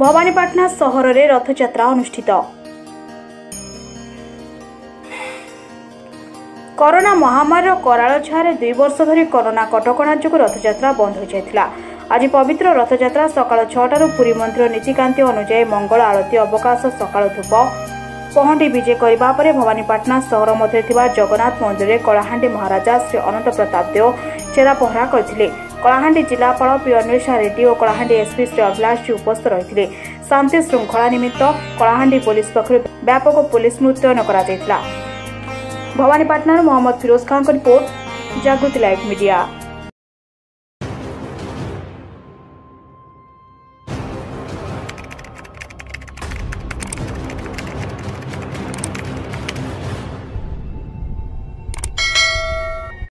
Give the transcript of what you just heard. भवानीपाटना सहर रे रथयात्रा अनुष्ठित। कोरोना महामारी कराल छाये 2 वर्ष धरी कोरोना कटकणा जोगु रथयात्रा बंद हो जायतिला। आज पवित्र रथयात्रा सकाळ 6 टारू पुरी मंदिर नीतिकांति अनुजाई मंगल आरती अवकाश सकाळ धूप पहंडी विजय करबा परे भवानीपाटना सहर मध्ये थिबा जगन्नाथ मंदिर रे कालाहांडी महाराजा श्री अनंत प्रताप देव चेरा पहरा करथिले। कालाहांडी जिलापाल प्रियन्वेषा रेड्डी और कालाहांडी एसपी श्री अभिलाष जी उपस्थित रही। शांति श्रृंखला निमित्त कालाहांडी पुलिस पक्ष व्यापक पुलिस मुतयन करा जायतिला। Bhawanipatna Mohammad Firoz Khan report, Jagriti live media.